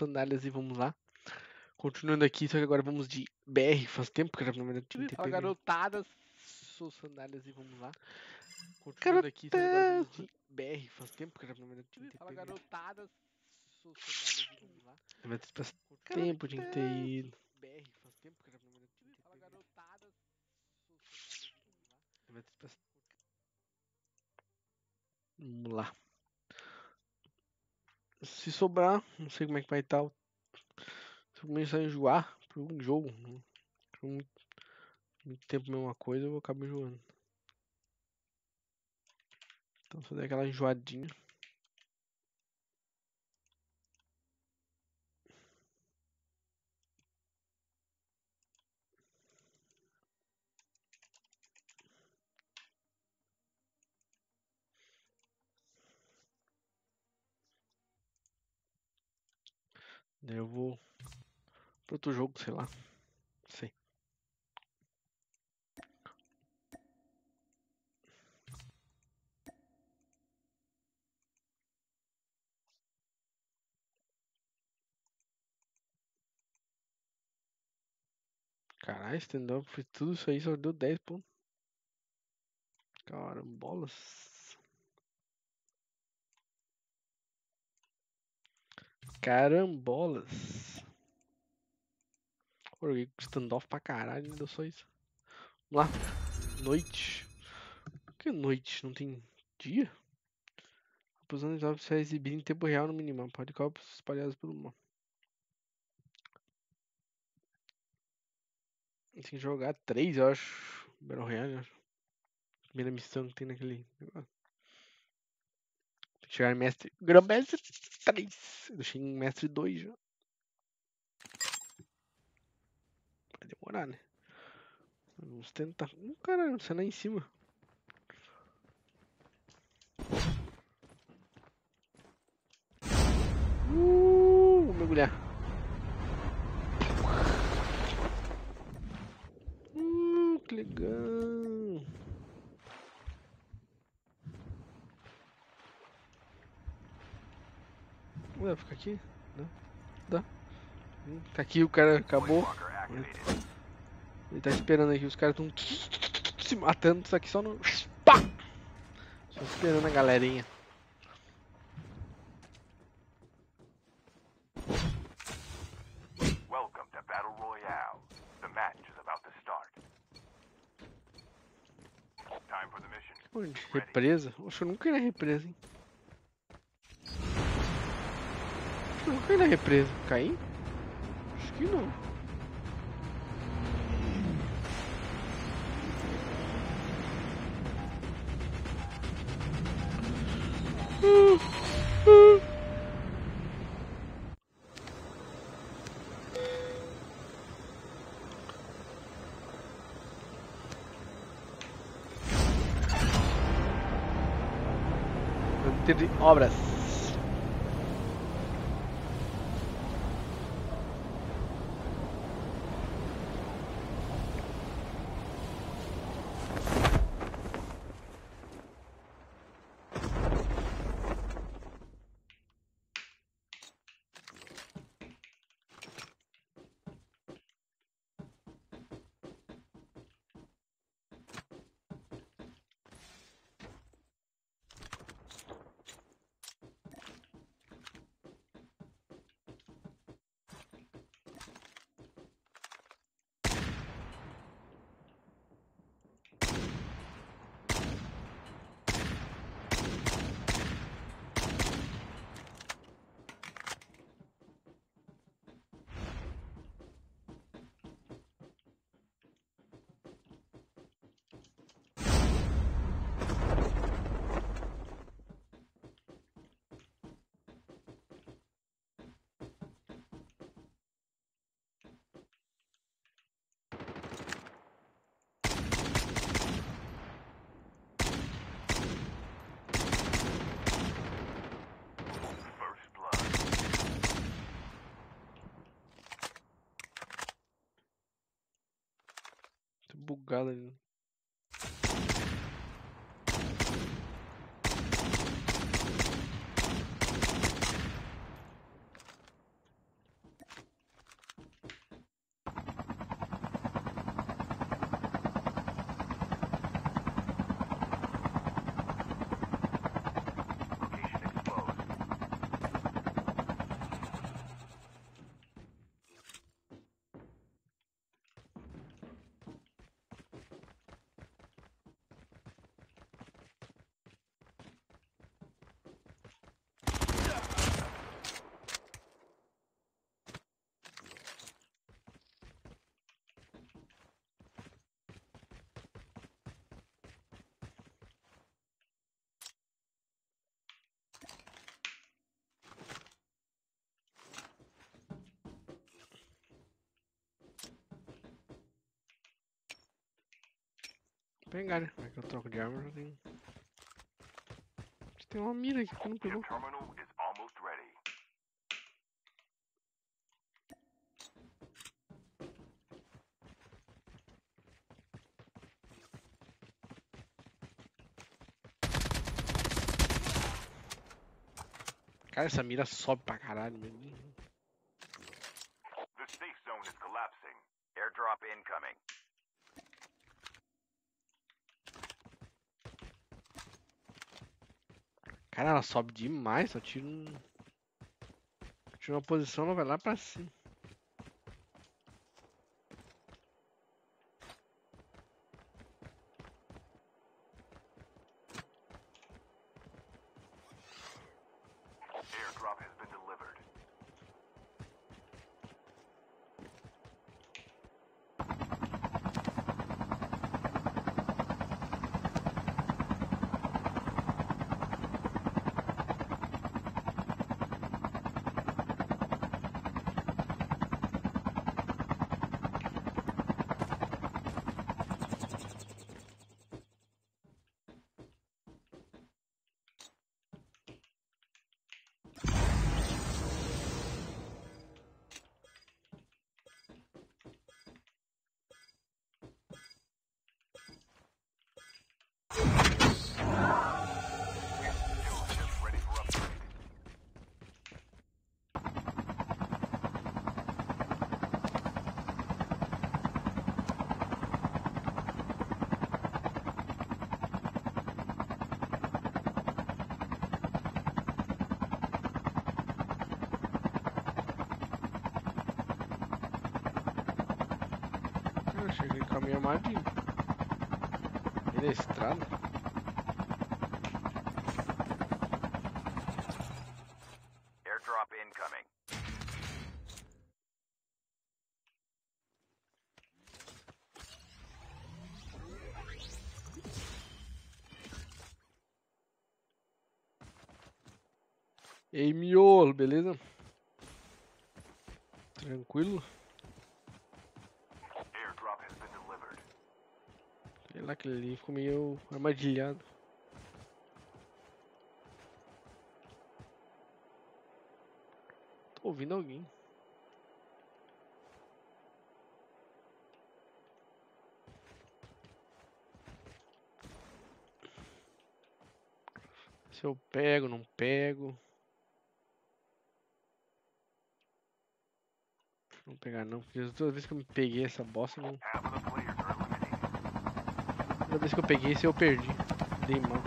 nossa análise, vamos lá. Continuando aqui, só que agora vamos de BR, faz tempo que eu já não me tinha. Fala, garotada, sou sandálias e vamos lá. Continuando aqui, só que agora vamos de BR, faz tempo que eu já não me tinha. Fala, garotada, sou sandálias e vamos lá. Faz tempo de ter ido. BR, faz tempo que eu já não me tinha. Fala, garotada, sou sandálias e vamos lá. Vamos lá. Se sobrar, não sei como é que vai estar. Se eu começar a enjoar por um jogo, né? Por muito tempo a mesma coisa, eu vou acabar enjoando. Então só dá aquela enjoadinha. Daí eu vou para outro jogo, sei lá. Não sei. Caralho, stand-up, fiz tudo isso aí, só deu 10 pontos. Carambolas. Carambolas. Joguei com standoff pra caralho, deu só isso. Vamos lá. Noite. Por que noite? Não tem dia? A posição de jogos será exibida em tempo real no mínimo. Pode corpos espalhados pelo mundo. Tem que jogar 3, eu acho. Battle Royale, eu acho. Primeira missão que tem naquele negócio. Chegar em mestre. Grão-mestre 3. Eu deixei em mestre 2 já. Vai demorar, né? Vamos tentar. Caralho, você lá em cima. Vou mergulhar. Que legal. Dá pra ficar aqui? Dá. Tá aqui, o cara acabou. Ele tá esperando aqui, os caras tão se matando, isso aqui só no... Pá! Só esperando a galerinha. Welcome to Battle Royale. The match is about to start. Time for the mission. Onde? Represa? Oxe, eu nunca ia na represa, hein? Eu não caí na represa. Caí? Acho que não. Manter obras. Bugado ali. pegar, né? Como é que eu troco de arma? Já tem... Tem uma mira aqui que não pegou. Cara, essa mira sobe pra caralho, meu Deus. The safe zone is collapsing. Airdrop incoming. Cara, ela sobe demais, só tira um... Tira uma posição, ela vai lá pra cima. Cheguei com a minha armadilha. Ele é estrada. Airdrop incoming. Ei, miolo, beleza? Tranquilo? Aquele ali ficou meio armadilhado. Tô ouvindo alguém. Se eu pego, não pego. Não pegar não, porque as duas vezes que eu me peguei essa bosta não... Toda vez que eu peguei esse eu perdi. Dei mal.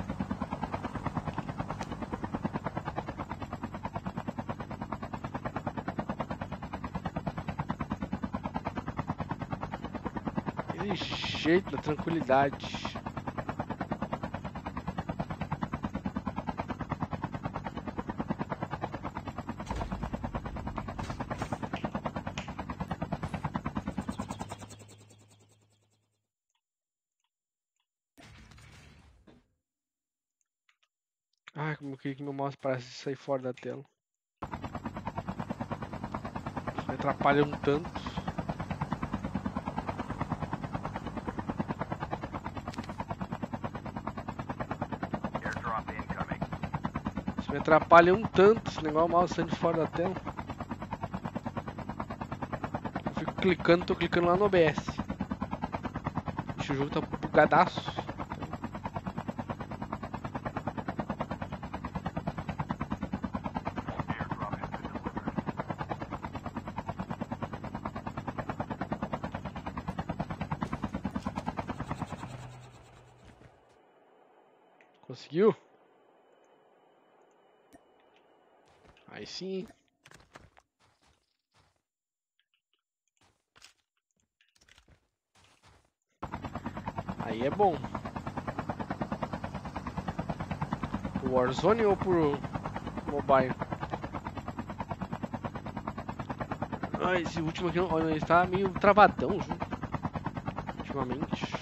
Aquele jeito da tranquilidade. Ah, como eu queria que meu mouse parasse de sair fora da tela. Isso me atrapalha um tanto. Isso me atrapalha um tanto, esse negócio o mouse saindo de fora da tela. Eu fico clicando, tô clicando lá no OBS. Esse jogo tá bugadaço. Conseguiu? Aí sim. Aí é bom. Pro Warzone ou pro Mobile? Ah, esse último aqui não, ele está meio travadão junto. Ultimamente.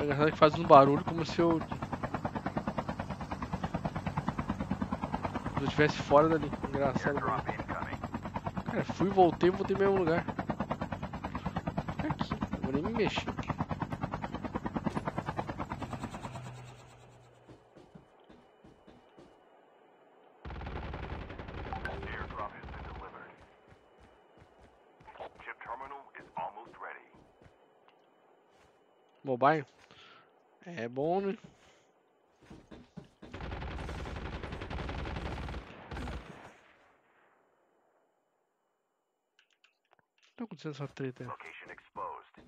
A galera que faz um barulho como se eu estivesse fora dali. Engraçado. Cara, fui, voltei pro mesmo lugar. Fica aqui, não vou nem me mexer. Mobile é bom, né? Tá acontecendo essa treta aí. Location exposed.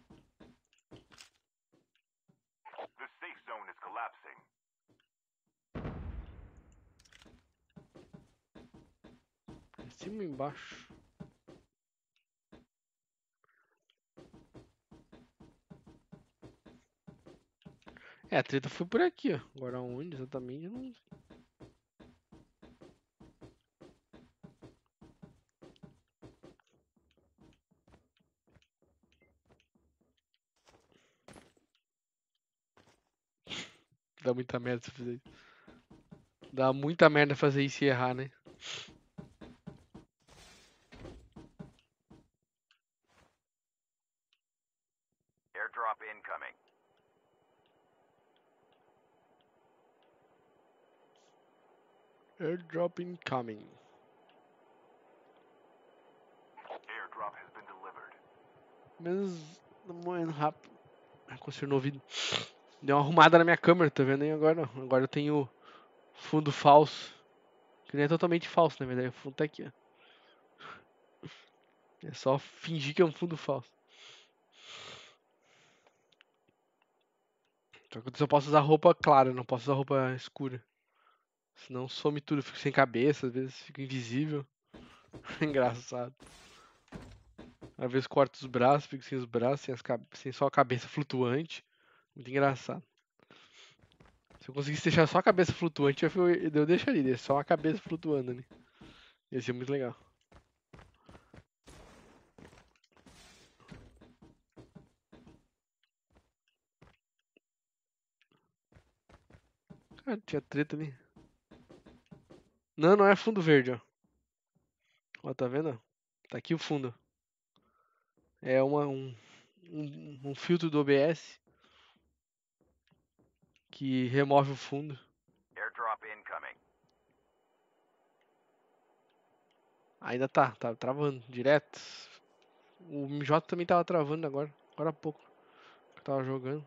The safe zone is collapsing. Em cima e embaixo. É, a treta foi por aqui, ó. Agora onde exatamente eu não sei. Dá muita merda se fazer isso. Dá muita merda fazer isso e errar, né? Airdrop incoming. Airdrop incoming. Airdrop has been delivered. Menos rápido. Consigo no ouvido. Deu uma arrumada na minha câmera, tá vendo aí agora? Agora eu tenho fundo falso. Que não é totalmente falso, na verdade. O fundo tá aqui, ó. É só fingir que é um fundo falso. Só que eu só posso usar roupa clara, não posso usar roupa escura. Senão some tudo, eu fico sem cabeça, às vezes fico invisível. Engraçado. Às vezes corto os braços, fico sem os braços, sem só a cabeça flutuante. Muito engraçado. Se eu conseguisse deixar só a cabeça flutuante, eu deixaria só a cabeça flutuando ali. Ia ser muito legal. Cara, tinha treta ali. Não, não é fundo verde, ó. Ó, tá vendo? Tá aqui o fundo. É um filtro do OBS que remove o fundo. Airdrop incoming. Ainda tá travando direto. O MJ também tava travando agora há pouco. Eu tava jogando.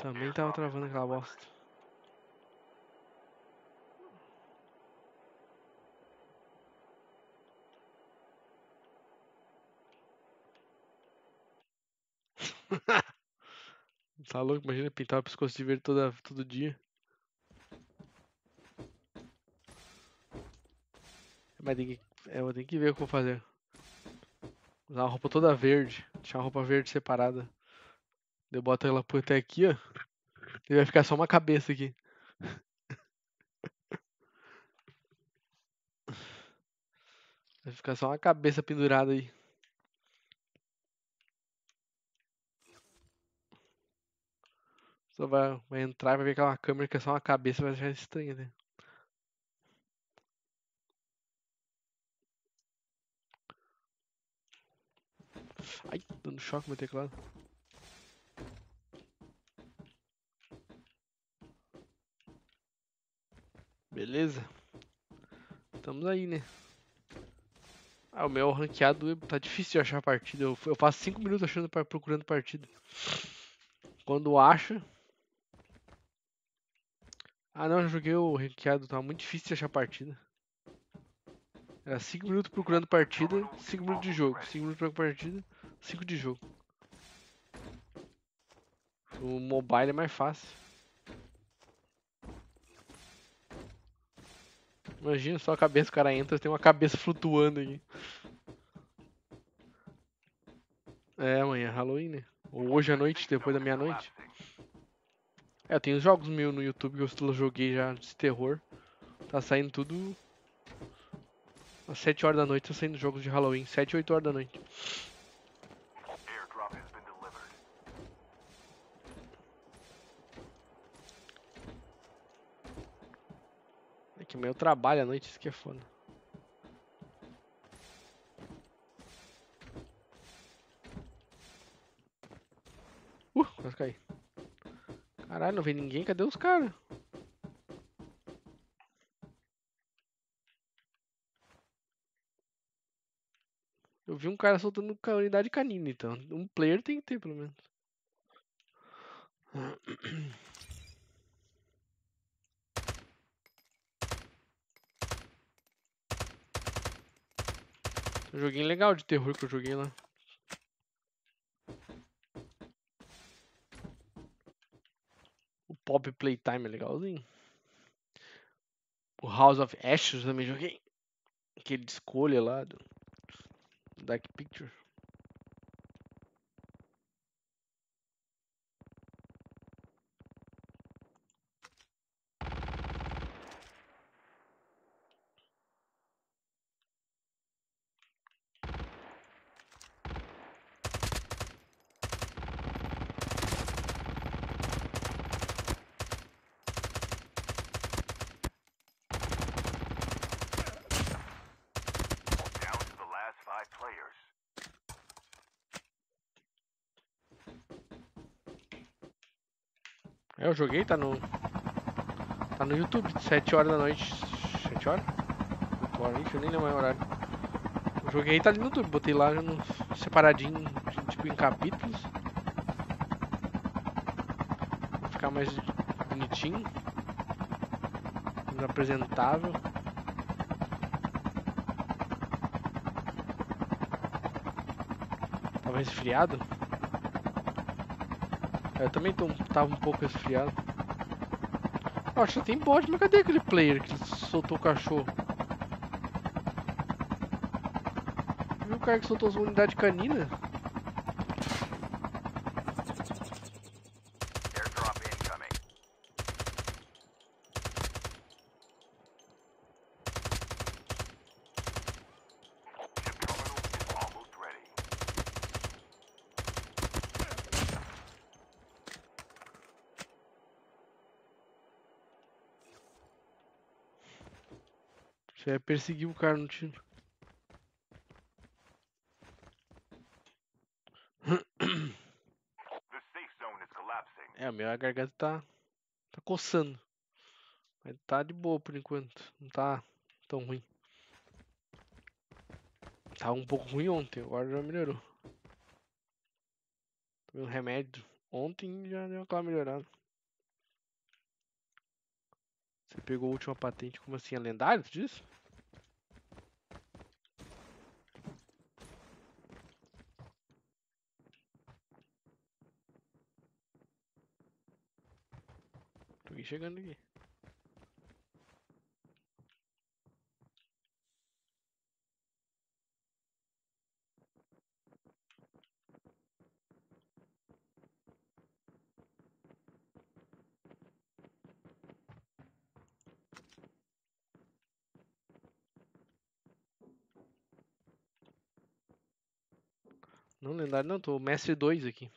Também tava travando aquela bosta. Tá louco? Imagina pintar o pescoço de verde todo dia. Mas eu tenho que ver o que eu vou fazer. Usar uma roupa toda verde. Deixar a roupa verde separada. Eu boto ela por até aqui, ó. E vai ficar só uma cabeça aqui. Vai ficar só uma cabeça pendurada aí. Só vai entrar e vai ver aquela câmera que é só uma cabeça, vai achar estranha, né? Ai, dando choque no meu teclado. Beleza. Estamos aí, né? Ah, o meu ranqueado tá difícil de achar a partida. Eu faço 5 minutos procurando partida. Quando acho... Ah não, eu joguei o ranqueado, tava muito difícil de achar partida. Era 5 minutos procurando partida, 5 minutos de jogo, 5 minutos procurando partida, 5 de jogo. O mobile é mais fácil. Imagina só a cabeça, o cara entra, tem uma cabeça flutuando aqui. É, amanhã é Halloween, né? Ou hoje à noite, depois da meia-noite. É, eu tenho os jogos meus no YouTube que eu joguei já de terror. Tá saindo tudo. Às 7 horas da noite tá saindo jogos de Halloween. 7 e 8 horas da noite. Airdrop has been delivered. eu trabalho à noite, isso que é foda. Quase caí. Caralho, não vem ninguém, cadê os caras? Eu vi um cara soltando unidade canina, então. Um player tem que ter, pelo menos. Um joguinho legal de terror que eu joguei lá. O Pop Playtime é legalzinho. O House of Ashes também joguei. Aquele de escolha lá do Dark Picture. Eu joguei, tá no YouTube, 7 horas da noite. 7 horas? 8 horas, eu nem lembro o horário. Eu joguei, tá ali no YouTube, botei lá no, separadinho, tipo em capítulos. Pra ficar mais bonitinho, mais apresentável. Tava resfriado? Eu também tava um pouco resfriado. Nossa, tem bot, mas cadê aquele player que soltou o cachorro? Viu o cara que soltou as unidades caninas? Você perseguiu o cara no tiro. É, a minha garganta tá coçando. Mas tá de boa por enquanto. Não tá tão ruim. Tava um pouco ruim ontem, agora já melhorou. Tomei um remédio ontem e já deu aquela melhorada. Você pegou a última patente, como assim? É lendário, tu disse? Tô chegando aqui. Não, lendário não, tô mestre 2 aqui.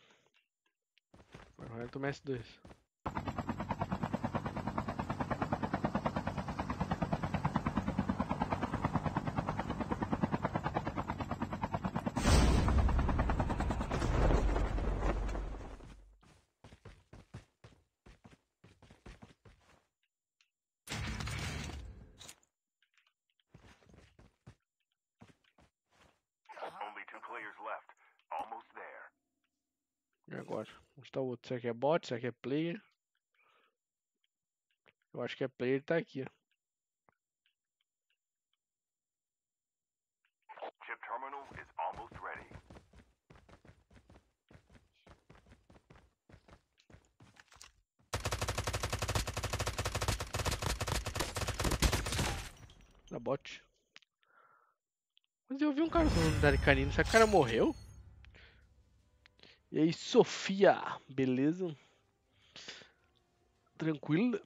Agora eu tô mestre 2. Outro. Será que é bot? Será que é player? Eu acho que é player, tá aqui, ó. Chip terminal is almost ready. Na bot. Mas eu vi um cara falando da canina. Será que o cara morreu? E aí, Sofia, beleza? Tranquila?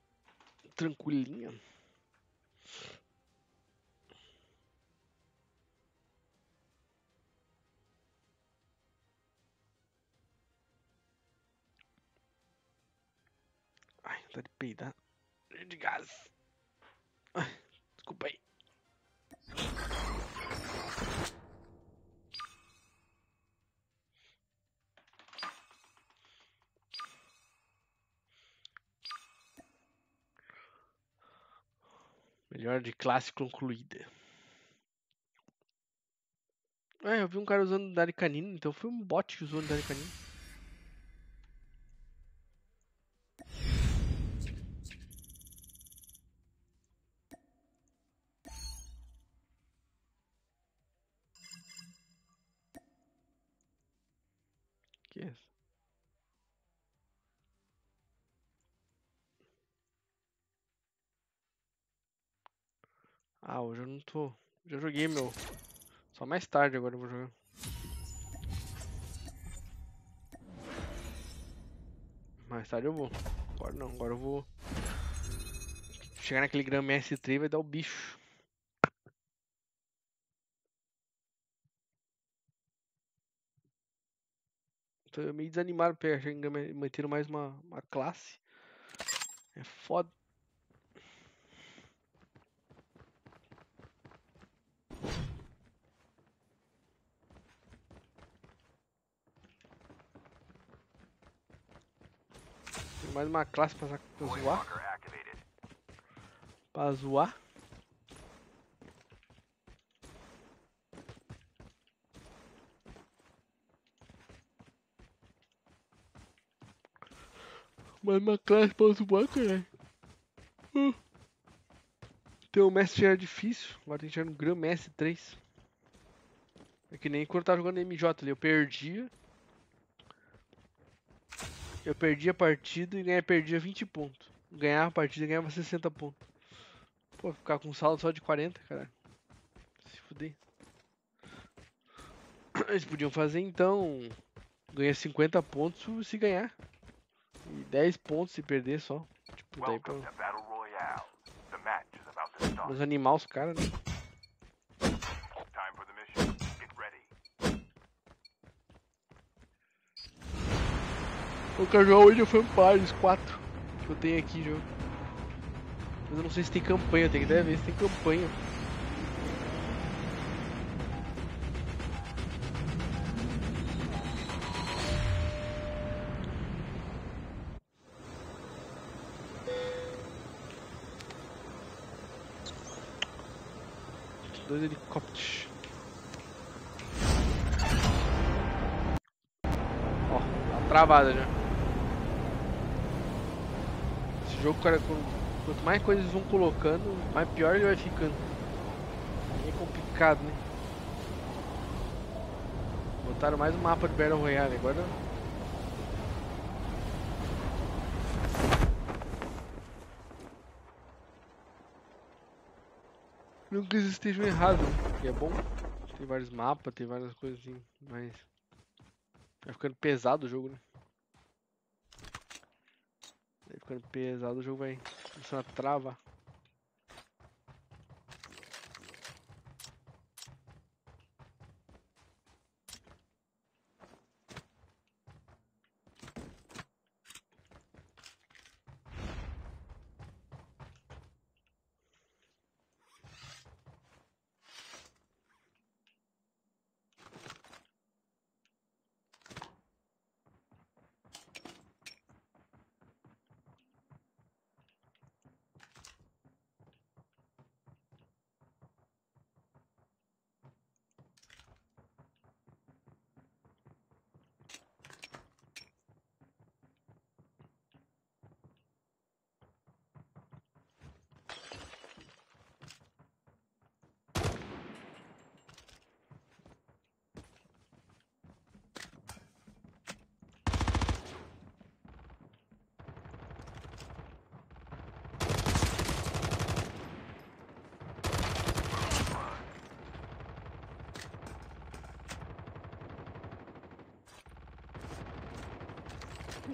Tranquilinha? Ai, tá de peidar. De gás. Ai. desculpa aí. Melhor de classe concluída. Ah, eu vi um cara usando Dari Canino, então foi um bot que usou Dari Canino. Que é isso? Ah, hoje eu não tô. Já joguei meu. Só mais tarde agora eu vou jogar. Mais tarde eu vou. Agora não, agora eu vou. Chegar naquele grama S3 e vai dar o bicho. Tô meio desanimado porque manteram mais uma classe. É foda. Mais uma classe pra zoar. Pra zoar. Mais uma classe pra zoar, caralho. Então o mestre já era difícil. Agora tem que tirar um grama S3. É que nem quando eu tava jogando MJ ali. Eu perdia. Eu perdi a partida e perdia 20 pontos. Ganhava a partida e ganhava 60 pontos. Pô, ficar com um saldo só de 40, caralho. Se fuder. Eles podiam fazer então. Ganhar 50 pontos se ganhar. E 10 pontos se perder só. Tipo, daí pra. Vamos animar os caras, né? Eu quero jogar hoje of Empires 4 que eu tenho aqui jogo. Mas eu não sei se tem campanha, tem que até ver se tem campanha. Dois helicópteros. Ó, tá travada já. O jogo, cara, quanto mais coisas vão colocando, mais pior ele vai ficando. É complicado, né? Botaram mais um mapa de Battle Royale agora. Não que eles estejam errados, né? E é bom. Tem vários mapas, tem várias coisas assim, mas vai ficando pesado o jogo, né? Ficando pesado, o jogo vai começando a travar.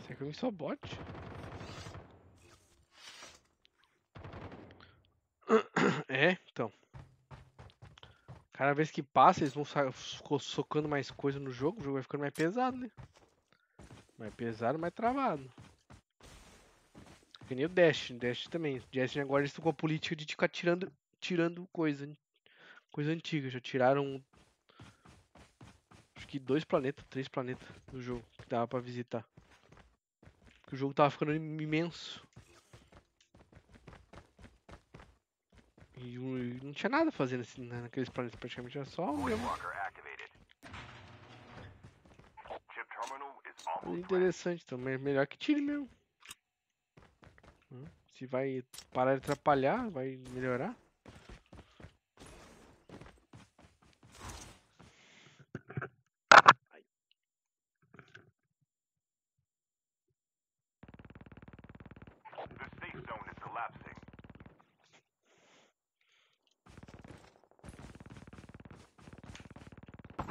Será que eu vim só bot? É, então. Cada vez que passa, eles vão socando mais coisa no jogo. O jogo vai ficando mais pesado, né? Mais pesado, mais travado. Que nem o Destiny também. O Destiny agora eles estão com a política de ficar tirando tirando coisa antiga. Já tiraram acho que 2 planetas, 3 planetas do jogo que dava pra visitar. Porque o jogo tava ficando imenso. E não tinha nada a fazer naqueles planetas, praticamente era só o mesmo. Interessante também, melhor que tire mesmo. Se vai parar de atrapalhar, vai melhorar.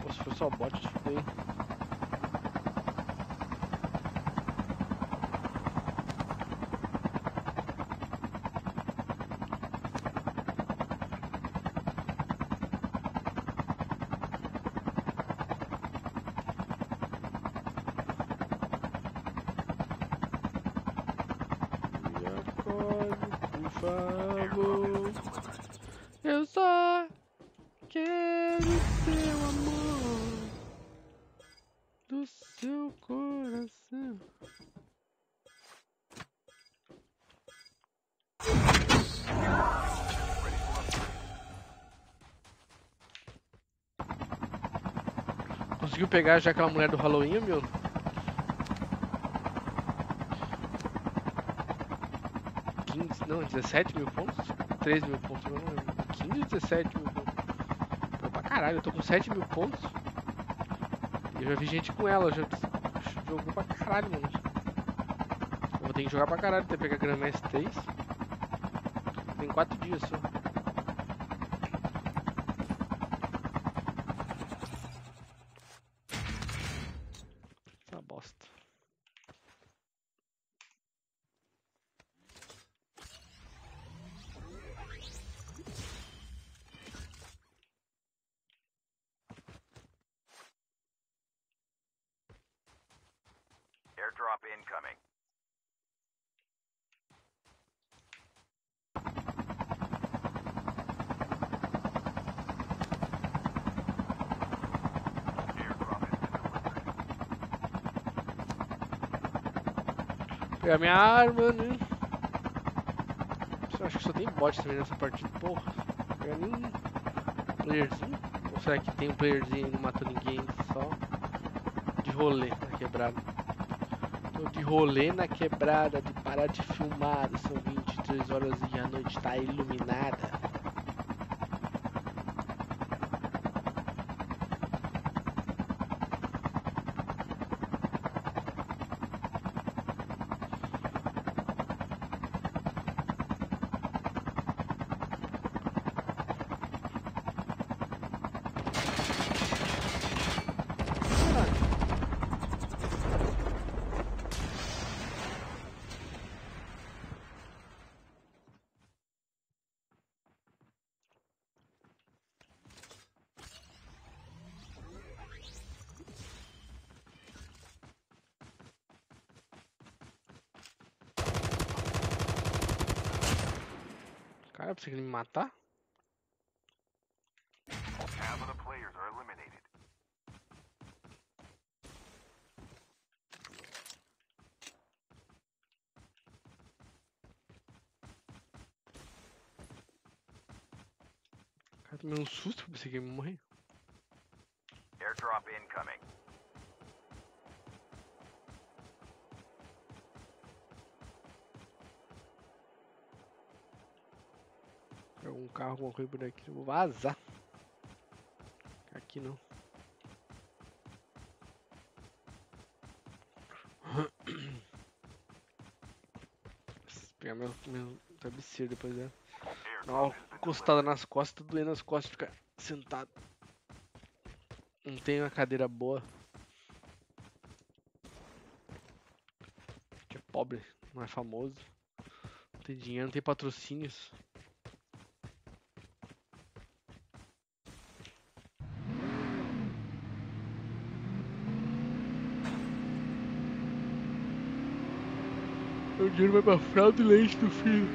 Nossa, foi só bot de play. Eu só quero seu amor do seu coração. Conseguiu pegar já aquela mulher do Halloween, meu? Não, 17 mil pontos? 13 mil pontos, não lembro. 15 ou 17 mil pontos? Pô, pra caralho, eu tô com 7 mil pontos. Eu já vi gente com ela, já jogou pra caralho, mano. Eu vou ter que jogar pra caralho até pegar Grand Master 3. Tem 4 dias só. Tá bosta. Incoming. Pegar minha arma, né? Acho que só tem bot também nessa partida, porra. Não pega nenhum playerzinho. Ou será que tem um playerzinho e não matou ninguém? Só de rolê, tá quebrado. De rolê na quebrada, de parar de filmar, são 23 horas e a noite tá iluminada. Cara, pra você me matar? Half of the players are eliminated. Cara, tomei um susto pra você que me morrer. Airdrop incoming. Um carro, alguma coisa por aqui, eu vou vazar. Aqui não. Preciso pegar meu travesseiro depois, né? Dar uma encostada nas costas, doendo as costas, ficar sentado. Não tenho uma cadeira boa. Que é pobre, não é famoso. Não tem dinheiro, não tem patrocínios. O dinheiro vai pra fralda e leite do filho.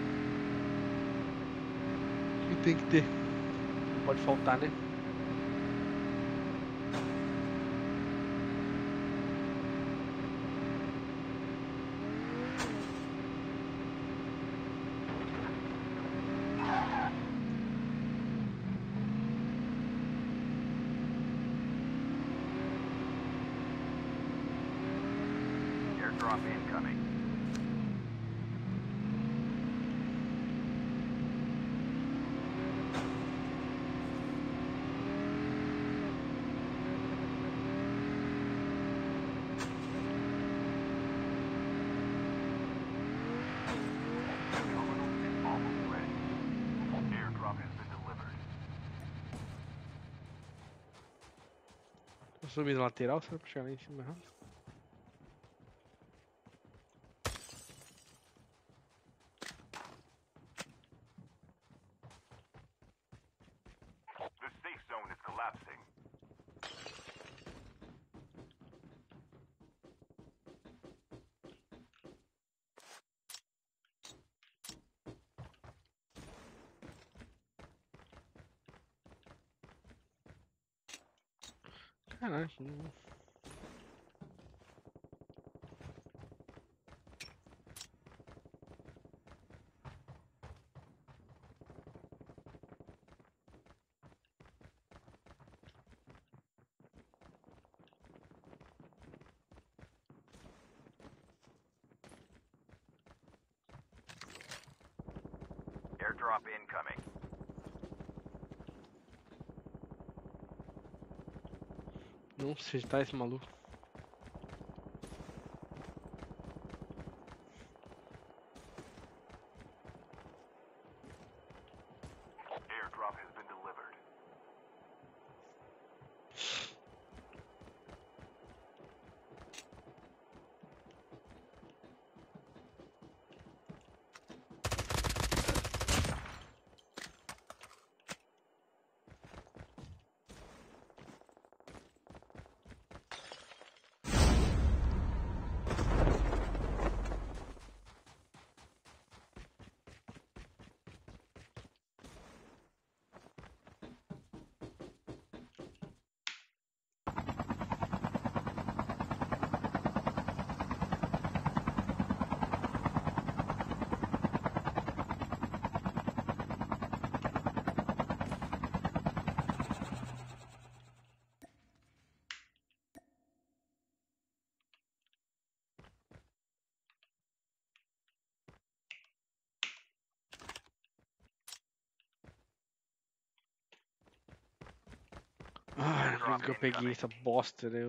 E tem que ter. Não pode faltar, né? Subir na lateral, será pra chegar lá em cima errado? The safe zone is collapsing. Caralho, airdrop incoming. Não sei se tá esse maluco. Airdrop has been delivered. Por que eu peguei essa bosta, né?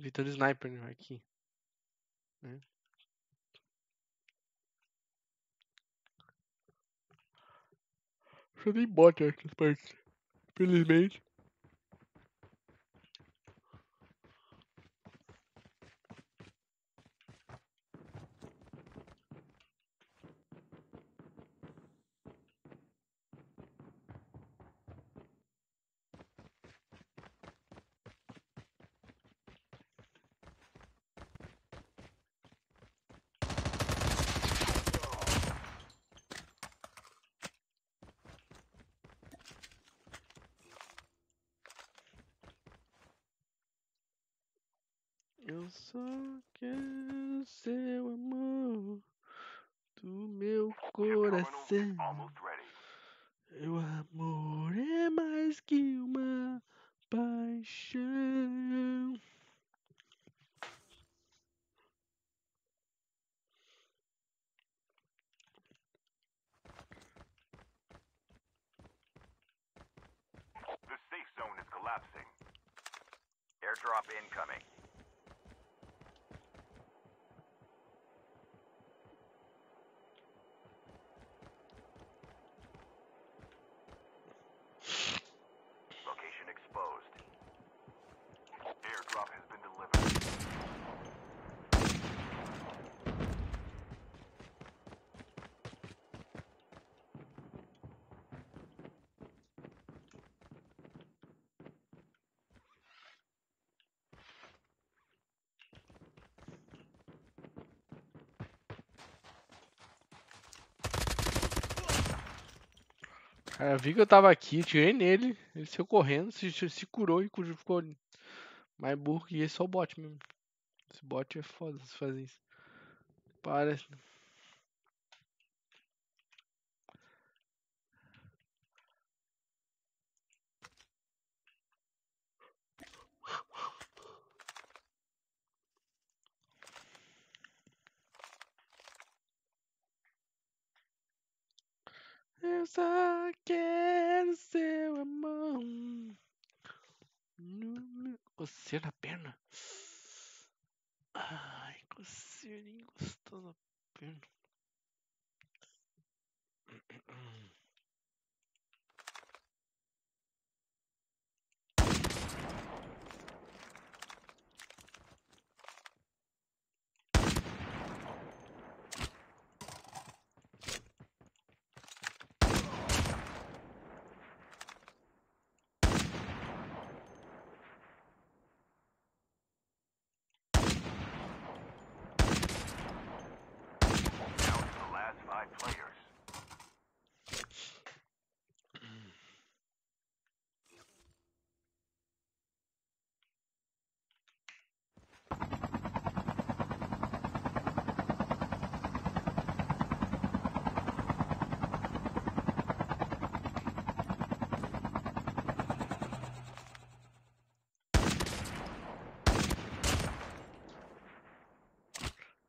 Vitor Sniper aqui. É. Eu nem boto essas partes. Infelizmente. Eu só quero seu amor do meu coração. Meu amor é mais que uma paixão. collapsing. Airdrop incoming. Location exposed. Airdrop has been delivered. Cara, vi que eu tava aqui, tirei nele, ele saiu correndo, se curou e ficou mais burro que esse, só o bot mesmo. Esse bot é foda se fazer isso. Parece. Eu só quero seu amor. Coceira na perna. Ai, coceirinha gostosa na perna.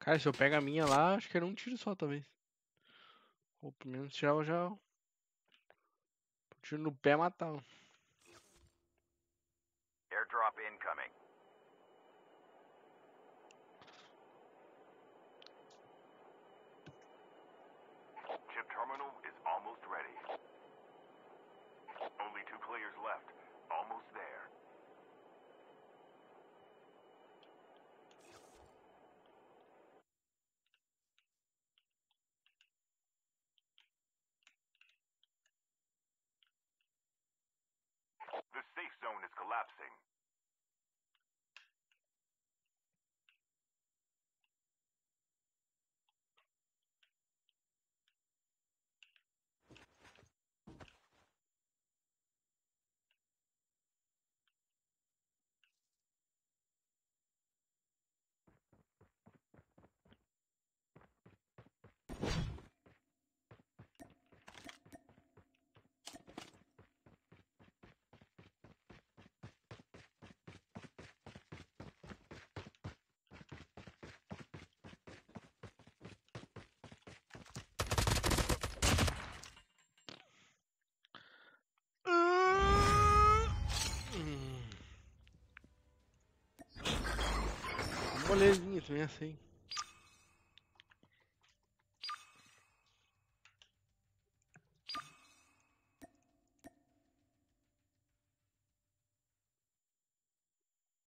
Cara, se eu pego a minha lá, acho que era um tiro só, talvez. Ou pelo menos tirar já. Tiro no pé matar. Airdrop incoming. Chip terminal is almost ready. Only two players left. Almost there. The safe zone is collapsing. Bolezinha também assim.